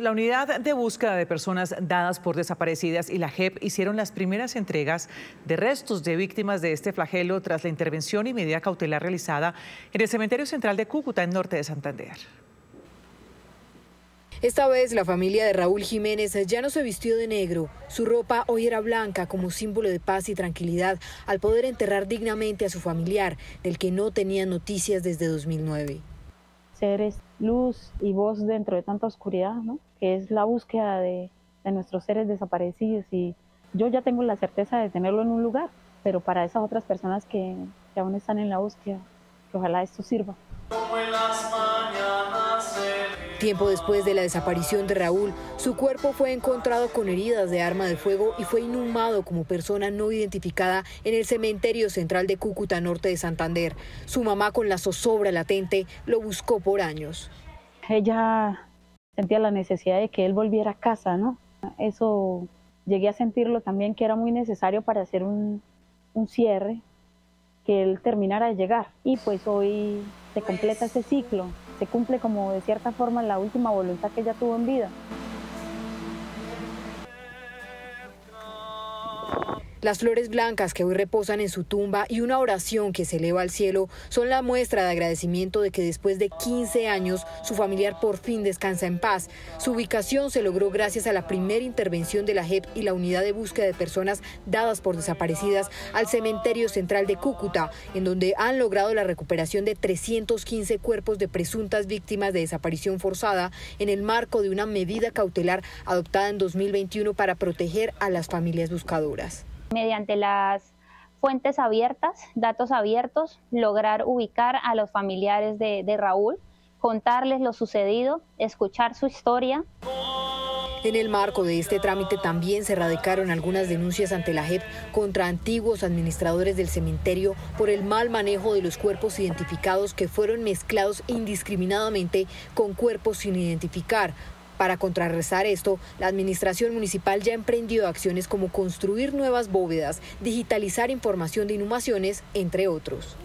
La Unidad de Búsqueda de Personas Dadas por Desaparecidas y la JEP hicieron las primeras entregas de restos de víctimas de este flagelo tras la intervención y medida cautelar realizada en el Cementerio Central de Cúcuta, en Norte de Santander. Esta vez la familia de Raúl Jiménez ya no se vistió de negro. Su ropa hoy era blanca como símbolo de paz y tranquilidad al poder enterrar dignamente a su familiar, del que no tenía noticias desde 2009. Ser es luz y voz dentro de tanta oscuridad, ¿no? Que es la búsqueda de nuestros seres desaparecidos, y yo ya tengo la certeza de tenerlo en un lugar, pero para esas otras personas que aún están en la búsqueda, que ojalá esto sirva. Tiempo después de la desaparición de Raúl, su cuerpo fue encontrado con heridas de arma de fuego y fue inhumado como persona no identificada en el Cementerio Central de Cúcuta, Norte de Santander. Su mamá, con la zozobra latente, lo buscó por años. Ella sentía la necesidad de que él volviera a casa, ¿no? Eso llegué a sentirlo también, que era muy necesario para hacer un cierre, que él terminara de llegar. Y pues hoy se completa ese ciclo. Se cumple, como de cierta forma, la última voluntad que ella tuvo en vida. Las flores blancas que hoy reposan en su tumba y una oración que se eleva al cielo son la muestra de agradecimiento de que después de 15 años su familiar por fin descansa en paz. Su ubicación se logró gracias a la primera intervención de la JEP y la Unidad de Búsqueda de Personas Dadas por Desaparecidas al Cementerio Central de Cúcuta, en donde han logrado la recuperación de 315 cuerpos de presuntas víctimas de desaparición forzada en el marco de una medida cautelar adoptada en 2021 para proteger a las familias buscadoras. Mediante las fuentes abiertas, datos abiertos, lograr ubicar a los familiares de Raúl, contarles lo sucedido, escuchar su historia. En el marco de este trámite también se radicaron algunas denuncias ante la JEP contra antiguos administradores del cementerio por el mal manejo de los cuerpos identificados, que fueron mezclados indiscriminadamente con cuerpos sin identificar. Para contrarrestar esto, la administración municipal ya emprendió acciones como construir nuevas bóvedas, digitalizar información de inhumaciones, entre otros.